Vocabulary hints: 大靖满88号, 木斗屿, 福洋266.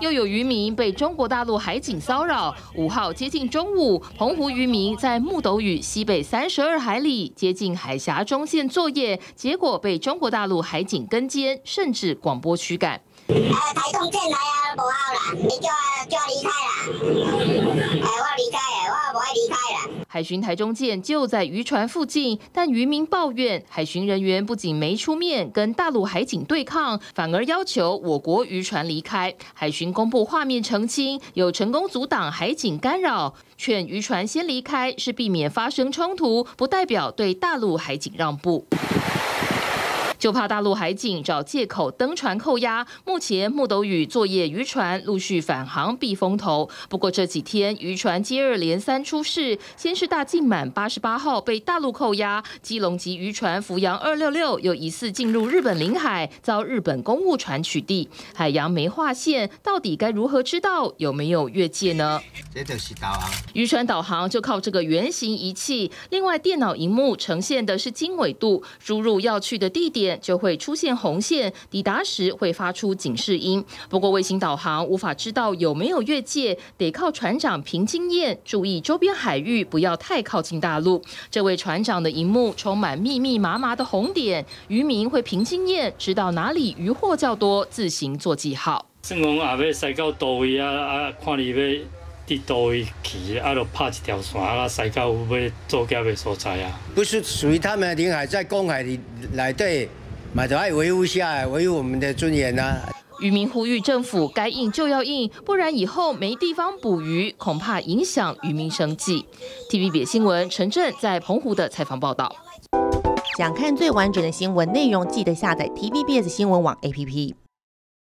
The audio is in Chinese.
又有渔民被中国大陆海警骚扰。5号接近中午，澎湖渔民在木斗屿西北32海里接近海峡中线作业，结果被中国大陆海警跟监，甚至广播驱赶。 台东进来啊，无效啦，你叫我离开啦，我离开啦，我无爱离开啦。海巡台中舰就在渔船附近，但渔民抱怨，海巡人员不仅没出面跟大陆海警对抗，反而要求我国渔船离开。海巡公布画面澄清，有成功阻挡海警干扰，劝渔船先离开，是避免发生冲突，不代表对大陆海警让步。 就怕大陆海警找借口登船扣押，目前木斗屿作业渔船陆续返航避风头。不过这几天渔船接二连三出事，先是大靖满88号被大陆扣押，基隆籍渔船福洋266又疑似进入日本领海，遭日本公务船取缔。海洋没划线，到底该如何知道有没有越界呢？这就是导航，渔船导航就靠这个圆形仪器。另外，电脑荧幕呈现的是经纬度，输入要去的地点。 就会出现红线，抵达时会发出警示音。不过卫星导航无法知道有没有越界，得靠船长凭经验注意周边海域，不要太靠近大陆。这位船长的荧幕充满密麻的红点，渔民会凭经验知道哪里渔获较多，自行做记号。算讲也要驶到倒位啊，看你要伫倒位去，啊，就拍一条线啊，驶到要作业的所在啊。不是属于他们的领海，在公海里来对。 嘛，就爱维护下来，维护我们的尊严呐。渔民呼吁政府该硬就要硬，不然以后没地方捕鱼，恐怕影响渔民生计。TVB 新闻陈震在澎湖的采访报道。想看最完整的新闻内容，记得下载 TVBS 新闻网 APP。